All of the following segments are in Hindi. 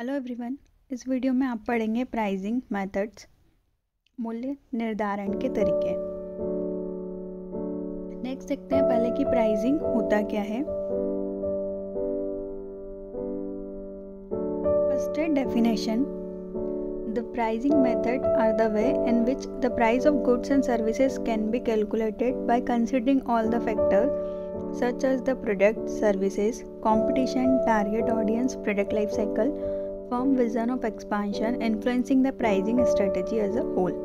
हेलो एवरीवन, इस वीडियो में आप पढ़ेंगे प्राइसिंग मेथड्स, मूल्य निर्धारण के तरीके। नेक्स्ट देखते हैं पहले कि प्राइसिंग होता क्या है। फर्स्ट है definition. The pricing method are the way in which the price of goods and services can be calculated by considering all the factors such as the product, services, competition, target audience, product life cycle, firm vision of expansion, influencing the pricing strategy as a whole।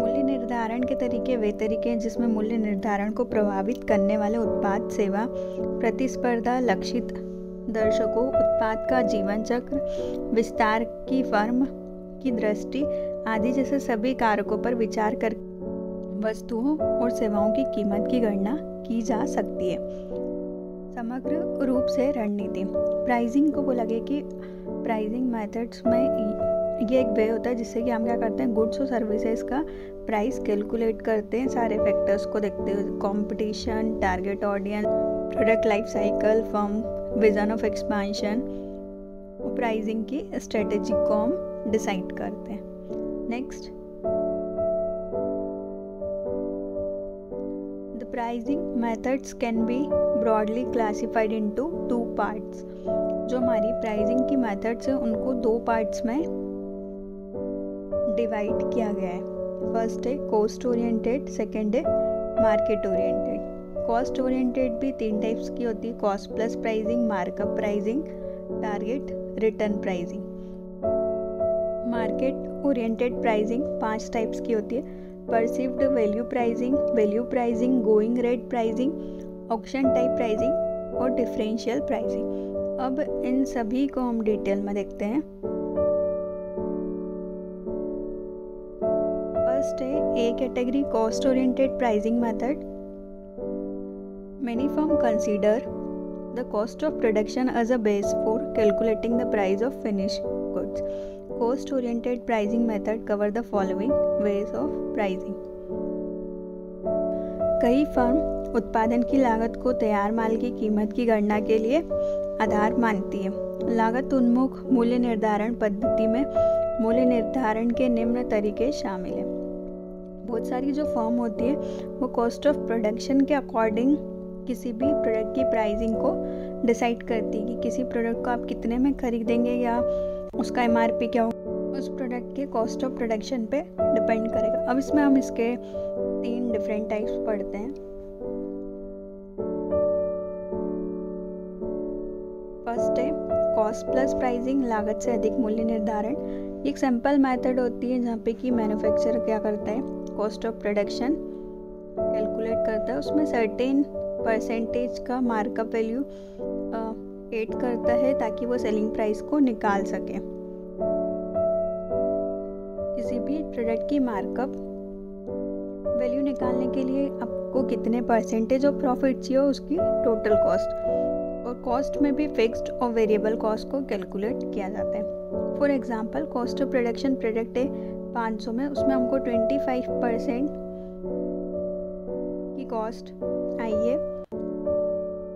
मूल्य निर्धारण के तरीके वे तरीके हैं जिसमें मूल्य निर्धारण को प्रभावित करने वाले उत्पाद, सेवा, प्रतिस्पर्धा, लक्षित दर्शकों, उत्पाद का जीवन चक्र, विस्तार की फर्म की दृष्टि आदि जैसे सभी कारकों पर विचार कर वस्तुओं और सेवाओं की कीमत की गणना की जा सकती है। समग्र रूप से रणनीति। प्राइसिंग को बोला गया कि प्राइसिंग मेथड्स में ये एक वे होता है जिससे कि हम क्या करते हैं, गुड्स और सर्विसेज का प्राइस कैलकुलेट करते हैं, सारे फैक्टर्स को देखते हुए, competition, target audience, product life cycle, firm vision of expansion, pricing की स्ट्रेटेजी को हम डिसाइड करते हैं। Next, pricing methods can be broadly classified into 2 parts. जो हमारी प्राइसिंग की मेथड्स हैं उनको 2 पार्ट्स में डिवाइड किया गया है। फर्स्ट है कॉस्ट ओरिएंटेड, सेकंड है मार्केट ओरिएंटेड। कॉस्ट ओरिएंटेड भी 3 टाइप्स की होती है, cost plus pricing, markup pricing, target return pricing. Market oriented pricing 5 types की होती है, perceived value pricing, going rate pricing, auction type pricing और डिफरेंशियल प्राइसिंग। अब इन सभी को हम डिटेल में देखते हैं। फर्स्ट है a category, cost oriented pricing method. Many firm consider the cost of production as a base for calculating the price of finish goods. Cost oriented pricing method cover the following ways of pricing। कई फर्म उत्पादन की लागत को तैयार माल की कीमत की गणना के लिए आधार मानती है। लागत उन्मुख मूल्य निर्धारण पद्धति में मूल्य निर्धारण के निम्न तरीके शामिल हैं। बहुत सारी जो फर्म होती है वो कॉस्ट ऑफ प्रोडक्शन के अकॉर्डिंग किसी भी प्रोडक्ट की प्राइसिंग को डिसाइड करती है कि किसी प्रोडक्ट को आप कितने में खरीदेंगे या उसका MRP क्या होगा, उस प्रोडक्ट के कॉस्ट ऑफ प्रोडक्शन पे डिपेंड करेगा। अब इसमें हम इसके 3 डिफरेंट टाइप्स पढ़ते हैं। फर्स्ट है कॉस्ट प्लस प्राइसिंग, लागत से अधिक मूल्य निर्धारण। ये एक सैंपल मेथड होती है जहाँ पे कि मैन्युफैक्चरर क्या करता है, कॉस्ट ऑफ प्रोडक्शन कैलकुलेट करता है, उसमें सर्टेन परसेंटेज का मार्कअप वैल्यू एड करता है ताकि वो सेलिंग प्राइस को निकाल सके। किसी भी प्रोडक्ट की मार्कअप वैल्यू निकालने के लिए आपको कितने परसेंटेज ऑफ प्रॉफिट चाहिए, उसकी टोटल कॉस्ट। और कॉस्ट में भी फिक्स्ड और वेरिएबल कॉस्ट को कैलकुलेट किया जाता है। For example, cost of production product है 500 में, उसमें हमको 25% की कॉस्ट आई है,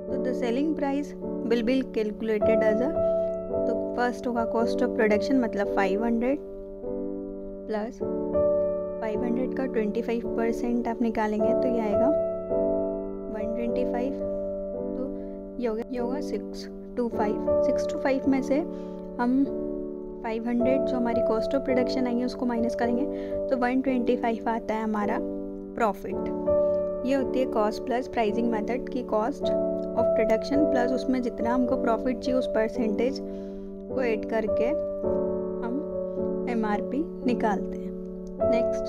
तो the selling price will be calculated as a। तो फर्स्ट होगा कॉस्ट ऑफ प्रोडक्शन, मतलब 500 प्लस 500 का 25% आप निकालेंगे तो ये आएगा 125, तो ये होगा 625। 625 में से हम 500 जो हमारी कॉस्ट ऑफ प्रोडक्शन आई है उसको माइनस करेंगे तो 125 आता है हमारा प्रॉफिट। ये होती है कॉस्ट प्लस प्राइसिंग मेथड की कॉस्ट ऑफ प्रोडक्शन प्लस उसमें जितना हमको प्रॉफिट चाहिए उस परसेंटेज को ऐड करके हम MRP निकालते हैं। नेक्स्ट,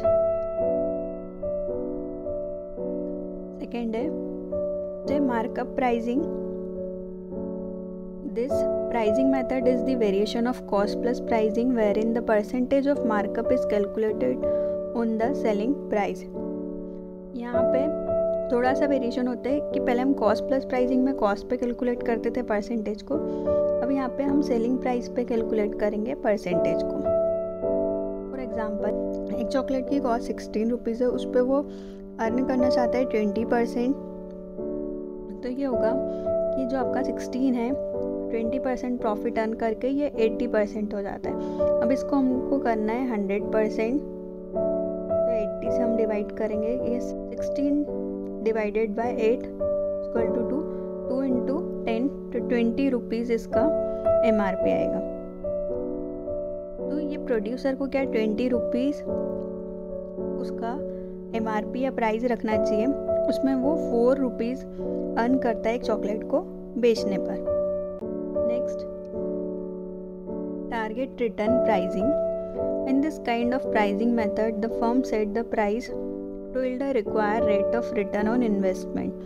सेकेंड है markup pricing. This pricing method is the variation of cost plus pricing where in the percentage of markup is calculated on the selling price. यहाँ पे थोड़ा सा वेरिएशन होता है कि पहले हम कॉस्ट प्लस प्राइसिंग में कॉस्ट पे कैलकुलेट करते थे परसेंटेज को, अब यहाँ पे हम सेलिंग प्राइस पे कैलकुलेट करेंगे परसेंटेज को। फॉर एग्जांपल, एक चॉकलेट की कॉस्ट 16 रुपीज़ है, उस पर वो अर्न करना चाहता है 20%, तो ये होगा कि जो आपका 16 है 20% प्रॉफिट अर्न करके ये 80% हो जाता है। अब इसको हमको करना है 100%, तो 80 से हम डिवाइड करेंगे। ये 16 divided by 8 equal to 2 into 10 तो 20 रुपीज़ इसका MRP आएगा। तो ये प्रोड्यूसर को क्या 20 रुपीज़ उसका MRP या प्राइस रखना चाहिए, उसमें वो 4 रुपीज़ अर्न करता है एक चॉकलेट को बेचने पर। Next, target return pricing. In this kind of pricing method the firm set the price to yield a required rate of return on investment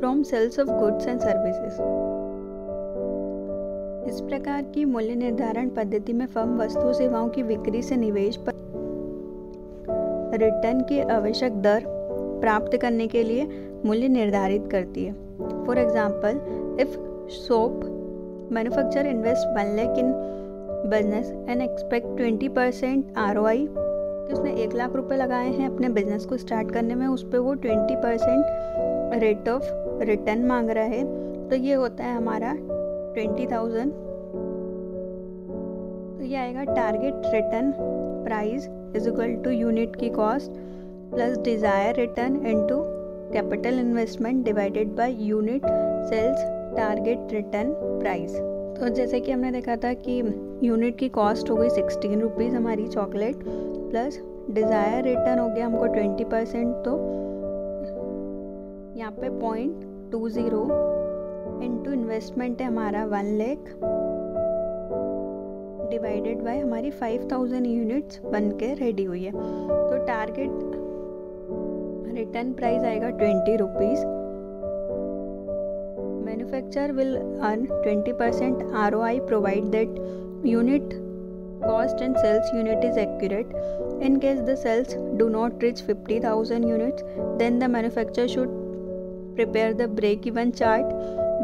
from sales of goods and services। इस प्रकार की मूल्य निर्धारण पद्धति में फर्म वस्तु सेवाओं की बिक्री से निवेश पर रिटर्न की आवश्यक दर प्राप्त करने के लिए मूल्य निर्धारित करती है। For example, if soap manufacture invest 1 lakh in business and expect 20% ROI, कि उसने 1 लाख रुपए लगाए हैं अपने बिजनेस को स्टार्ट करने में, उस पर वो 20% रेट ऑफ रिटर्न मांग रहा है, तो ये होता है हमारा 20,000। तो ये आएगा target return price is equal to unit की cost plus desire return into capital investment divided by unit sales target return price. तो जैसे कि हमने देखा था कि यूनिट की कॉस्ट हो गई 16 रुपीज़ हमारी चॉकलेट, प्लस डिज़ायर रिटर्न हो गया हमको 20%, तो यहाँ पे 0.20 इंटू इन्वेस्टमेंट है हमारा 1 लाख डिवाइडेड बाय हमारी 5000 यूनिट्स बन के रेडी हुई है। तो टारगेट रिटर्न प्राइस आएगा 20 rupees. Manufacture will earn 20% ROI provide that unit cost and sales unit is accurate. In case the sales do not reach 50,000 units, then the manufacturer should prepare the break-even chart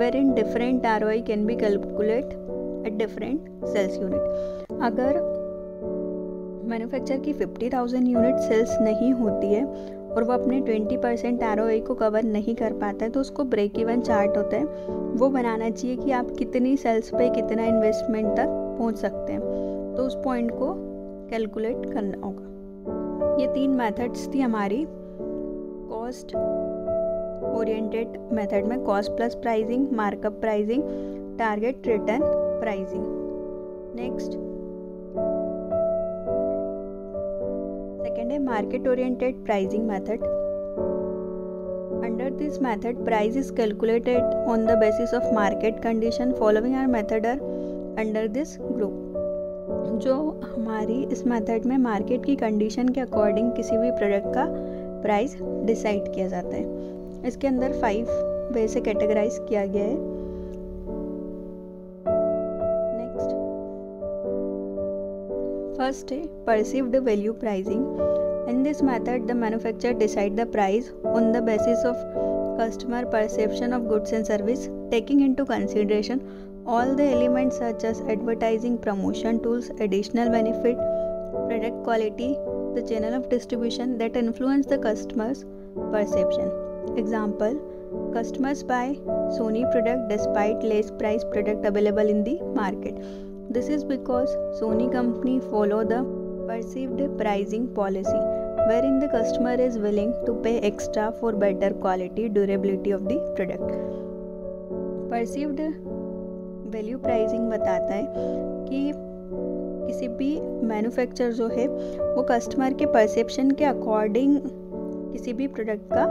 wherein different ROI can be calculated at different sales unit. अगर मैन्युफैक्चर की 50,000 यूनिट सेल्स नहीं होती है और वो अपने 20% ROI को कवर नहीं कर पाता है, तो उसको ब्रेक इवन चार्ट होता है वो बनाना चाहिए कि आप कितनी सेल्स पे कितना इन्वेस्टमेंट तक पहुंच सकते हैं, तो उस पॉइंट को कैलकुलेट करना होगा। ये 3 मेथड्स थी हमारी कॉस्ट ओरिएंटेड मेथड में, cost plus pricing, markup pricing, target return pricing. Next second है market oriented pricing method. Under this method, price is calculated on the basis of market condition. Following our method are under this group। जो हमारी इस मेथड में मार्केट की कंडीशन के अकॉर्डिंग किसी भी प्रोडक्ट का प्राइस डिसाइड किया जाता है। इसके अंदर 5 वे से कैटेगराइज किया गया है। नेक्स्ट, फर्स्ट है perceived value pricing. In this method the manufacturer decide the price on the basis of customer perception of goods and service, taking into consideration all the elements such as advertising, promotion tools, additional benefit, product quality, the channel of distribution that influence the customer's perception. Example, customers buy Sony product despite less price product available in the market. This is because Sony company follow the perceived pricing policy wherein the customer is willing to pay extra for better quality, durability of the product. Perceived value pricing बताता है कि किसी भी मैन्युफैक्चर जो है वो कस्टमर के परसेप्शन के अकॉर्डिंग किसी भी प्रोडक्ट का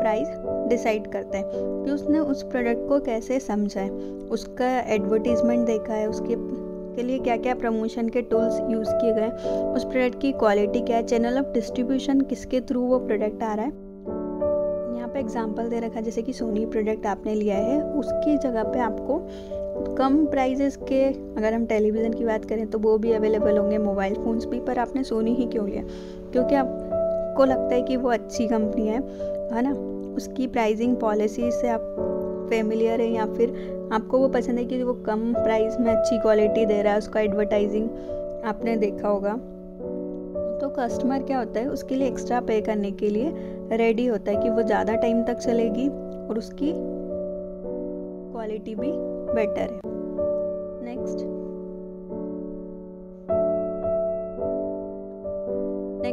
प्राइस डिसाइड करता है कि उसने उस प्रोडक्ट को कैसे समझा है, उसका एडवर्टीजमेंट देखा है, उसके के लिए क्या क्या प्रमोशन के टूल्स यूज़ किए गए, उस प्रोडक्ट की क्वालिटी क्या है, चैनल ऑफ डिस्ट्रीब्यूशन किसके थ्रू वो प्रोडक्ट आ रहा है। यहाँ पे एग्जांपल दे रखा है जैसे कि सोनी प्रोडक्ट आपने लिया है, उसकी जगह पे आपको कम प्राइजेस के, अगर हम टेलीविज़न की बात करें तो वो भी अवेलेबल होंगे, मोबाइल फ़ोन्स भी, पर आपने सोनी ही क्यों लिया? क्योंकि आपको लगता है कि वो अच्छी कंपनी है ना, उसकी प्राइसिंग पॉलिसी से आप फेमिलियर हैं, या फिर आपको वो पसंद है कि वो कम प्राइस में अच्छी क्वालिटी दे रहा है, उसका एडवर्टाइजिंग आपने देखा होगा। तो कस्टमर क्या होता है उसके लिए एक्स्ट्रा पे करने के लिए रेडी होता है कि वो ज़्यादा टाइम तक चलेगी और उसकी क्वालिटी भी बेटर है।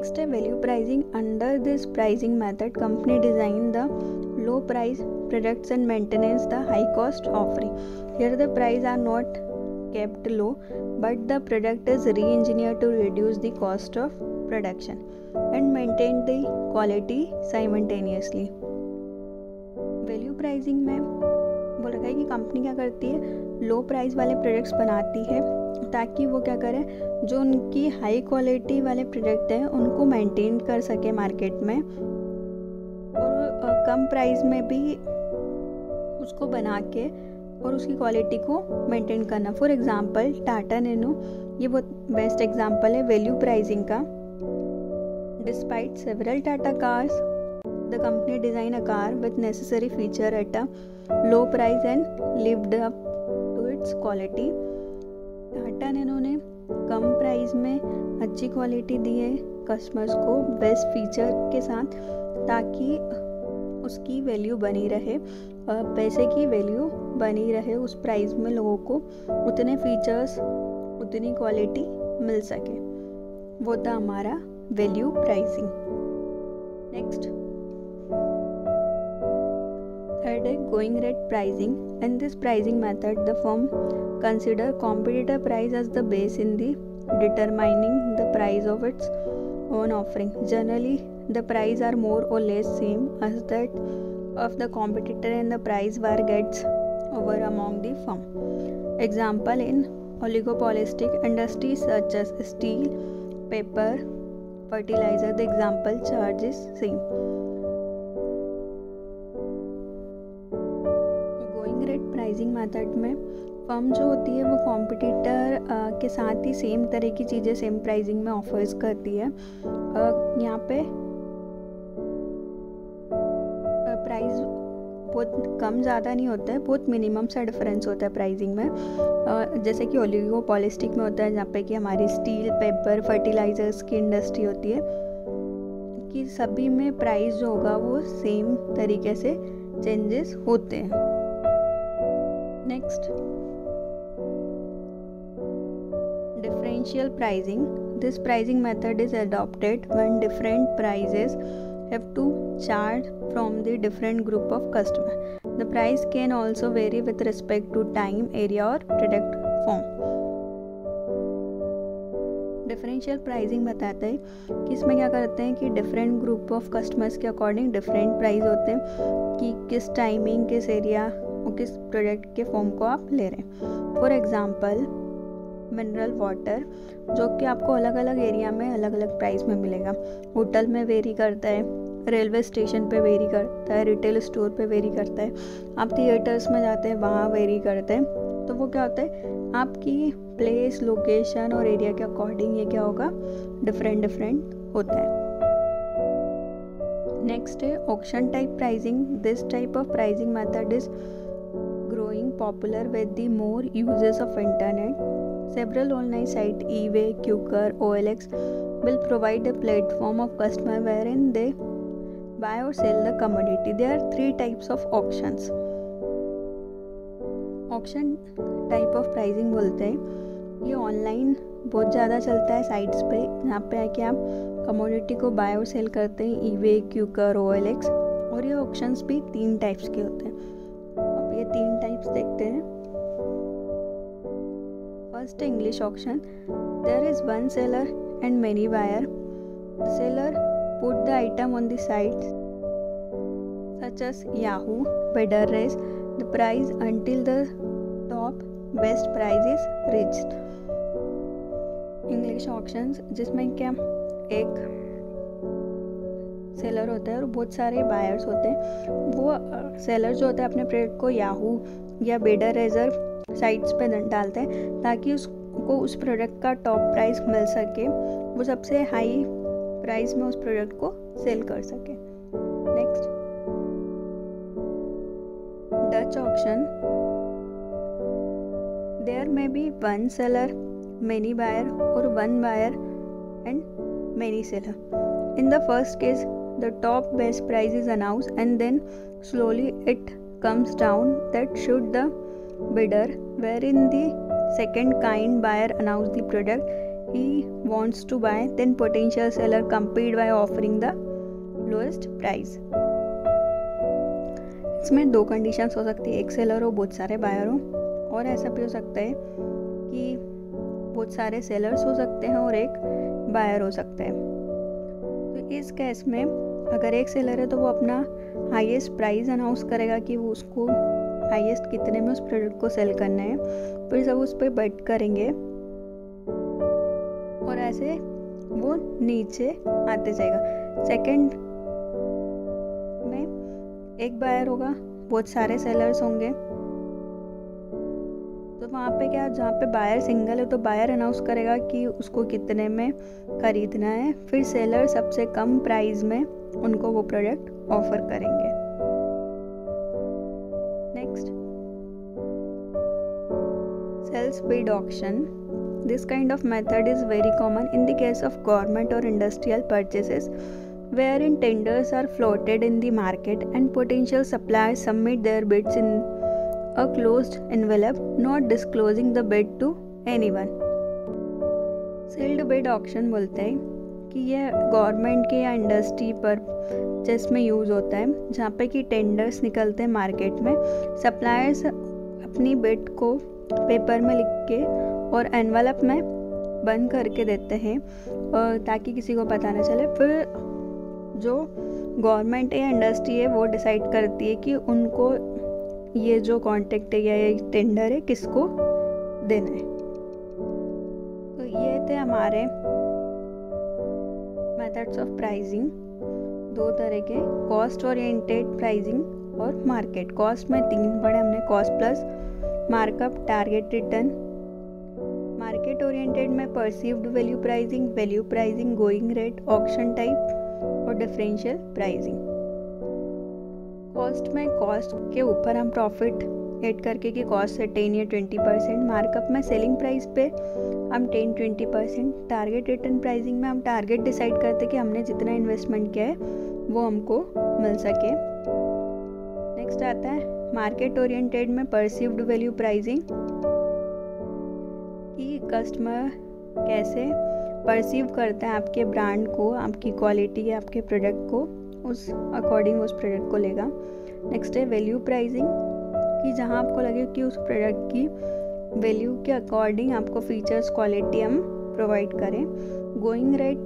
Next है value pricing. Under this pricing method, company design the low price products and maintains the high cost offering. Here the price are not kept low, but the product is re-engineered to reduce the cost of production and maintain the quality simultaneously. Value pricing में बोल रखा है कि कंपनी क्या करती है, लो प्राइस वाले प्रोडक्ट्स बनाती है ताकि वो क्या करें, जो उनकी हाई क्वालिटी वाले प्रोडक्ट हैं उनको मेंटेन कर सके मार्केट में और कम प्राइस में भी उसको बना के और उसकी क्वालिटी को मेंटेन करना. फॉर एग्जांपल टाटा नैनो, ये बहुत बेस्ट एग्जांपल है वैल्यू प्राइसिंग का. Despite several Tata cars, the company design a car with necessary feature at a low price and lived up to its quality. Tata ने इन्होंने कम प्राइस में अच्छी क्वालिटी दी है कस्टमर्स को बेस्ट फीचर के साथ ताकि उसकी वैल्यू बनी रहे, पैसे की वैल्यू बनी रहे. उस प्राइस में लोगों को उतने फीचर्स उतनी क्वालिटी मिल सके. वो था हमारा value pricing. Next third is going rate pricing. In this pricing method, the firm consider competitor price as the base in the determining the price of its own offering. Generally, the price are more or less same as that of the competitor, and the price war gets over among the firm. Example in oligopolistic industries such as steel, paper, fertilizer. The example charge is same. Pricing method में फर्म जो होती है वो कॉम्पिटिटर के साथ ही सेम तरह की चीज़ें सेम प्राइसिंग में ऑफर्स करती है. यहाँ पे प्राइस बहुत कम ज़्यादा नहीं होता है, बहुत मिनिमम सा डिफरेंस होता है प्राइसिंग में. जैसे कि ओलिगोपॉलिस्टिक में होता है जहाँ पे कि हमारी स्टील, पेपर, फर्टिलाइजर्स की इंडस्ट्री होती है कि सभी में प्राइस जो होगा वो सेम तरीके से चेंजेस होते हैं. Next, differential pricing. This pricing method is adopted when different prices have to charge from the different group of customer. The price can also vary with respect to time, area or product form. Differential pricing बताता है कि इसमें क्या करते हैं कि डिफरेंट ग्रुप ऑफ कस्टमर्स के अकॉर्डिंग डिफरेंट प्राइस होते हैं कि किस टाइमिंग, किस एरिया और किस प्रोडक्ट के फॉर्म को आप ले रहे हैं. फॉर एग्जांपल मिनरल वाटर, जो कि आपको अलग अलग एरिया में अलग अलग प्राइस में मिलेगा. होटल में वेरी करता है, रेलवे स्टेशन पे वेरी करता है, रिटेल स्टोर पे वेरी करता है, आप थिएटर्स में जाते हैं वहाँ वेरी करते हैं. तो वो क्या होता है, आपकी प्लेस, लोकेशन और एरिया के अकॉर्डिंग ये क्या होगा, डिफरेंट डिफरेंट होता है. नेक्स्ट है auction type pricing. This type of pricing method is growing popular with the more uses of internet. Several online site eBay, Quikr, OLX will provide a platform of customer where in they buy or sell the commodity. There are three types of auctions. Auction type of pricing बोलते हैं, ये ऑनलाइन बहुत ज़्यादा चलता है साइट्स पे, यहाँ पे आके आप कमोडिटी को बाय और सेल करते हैं, eBay, Quikr, OLX. और ये ऑक्शंस भी तीन टाइप्स के होते हैं. अब ये तीन टाइप्स देखते हैं. First English auction. There is one seller and many buyer. Seller put the item on the sites such as Yahoo, Bidder Race the price until the top best price is reached. English auctions जिसमें क्या एक सेलर होता है और बहुत सारे बायर्स होते हैं. वो सेलर जो होता है अपने प्रोडक्ट को Yahoo या Bidder Race साइट्स पे डालता है ताकि उसको उस प्रोडक्ट का टॉप प्राइस मिल सके, वो सबसे हाई प्राइस में उस प्रोडक्ट को सेल कर सके. Next Dutch auction. देयर में be one seller, many buyer और one buyer and many seller. In the first case the top best price is announce and then slowly it comes down that should the bidder, where in the second kind buyer announce the product he wants to buy, then potential seller compete by offering the lowest price. इसमें दो कंडीशंस हो सकती है, एक सेलर हो बहुत सारे बायर हो, और ऐसा भी हो सकता है कि बहुत सारे सेलर्स हो सकते हैं और एक बायर हो सकता है. तो इस केस में अगर एक सेलर है तो वो अपना हाईएस्ट प्राइस अनाउंस करेगा कि वो उसको हाईएस्ट कितने में उस प्रोडक्ट को सेल करना है, फिर सब उस पर बेट करेंगे और ऐसे वो नीचे आते जाएगा. सेकंड में एक बायर होगा, बहुत सारे सेलर्स होंगे, तो वहाँ पे क्या, जहाँ पे बायर सिंगल है तो बायर अनाउंस करेगा कि उसको कितने में खरीदना है, फिर सेलर सबसे कम प्राइस में उनको वो प्रोडक्ट ऑफर करेंगे. Next, sales bid auction. This kind of method is very common in the case of government or industrial purchases, wherein tenders are floated in the market and potential suppliers submit their bids in a closed envelope, not disclosing the bid to anyone. Sealed bid auction बोलते हैं कि यह गवर्नमेंट के या इंडस्ट्री परचेस में यूज़ होता है, जहाँ पे कि टेंडर्स निकलते हैं मार्केट में, सप्लायर्स अपनी बिड को पेपर में लिख के और एनवलप में बंद करके देते हैं ताकि किसी को पता ना चले. फिर जो गवर्नमेंट या इंडस्ट्री है वो डिसाइड करती है कि उनको ये जो कॉन्ट्रैक्ट है या ये टेंडर है किसको देना है. तो ये थे हमारे मेथड्स ऑफ प्राइसिंग, दो तरह के, कॉस्ट ओरिएंटेड प्राइसिंग और मार्केट. कॉस्ट में तीन पढ़े हमने, cost plus markup, target return. Market oriented में perceived value pricing, going rate, auction type और डिफरेंशियल प्राइसिंग. कॉस्ट में कॉस्ट के ऊपर हम प्रॉफिट ऐड करके कि कॉस्ट है 10 या 20%. मार्कअप में सेलिंग प्राइस पे हम 10-20%. टारगेट रिटर्न प्राइसिंग में हम टारगेट डिसाइड करते कि हमने जितना इन्वेस्टमेंट किया है वो हमको मिल सके. नेक्स्ट आता है मार्केट ओरिएंटेड में परसीव्ड वैल्यू प्राइसिंग, कि कस्टमर कैसे परसीव करता है आपके ब्रांड को, आपकी क्वालिटी या आपके प्रोडक्ट को, उस अकॉर्डिंग उस प्रोडक्ट को लेगा. नेक्स्ट है वैल्यू प्राइसिंग, कि जहां आपको लगे कि उस प्रोडक्ट की वैल्यू के अकॉर्डिंग आपको फीचर्स, क्वालिटी हम प्रोवाइड करें. गोइंग रेट,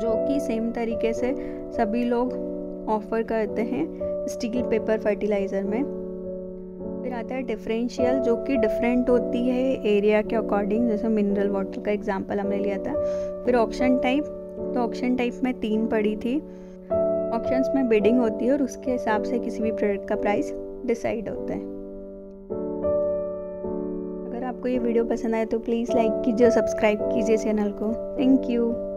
जो कि सेम तरीके से सभी लोग ऑफर करते हैं स्टील, पेपर, फर्टिलाइज़र में. फिर आता है डिफरेंशियल, जो कि डिफरेंट होती है एरिया के अकॉर्डिंग, जैसे मिनरल वाटर का एग्जांपल हमने लिया था. फिर ऑक्शन टाइप, तो ऑक्शन टाइप में तीन पड़ी थी. ऑक्शंस में बिडिंग होती है और उसके हिसाब से किसी भी प्रोडक्ट का प्राइस डिसाइड होता है. अगर आपको ये वीडियो पसंद आए तो प्लीज़ लाइक कीजिए और सब्सक्राइब कीजिए चैनल को. Thank you.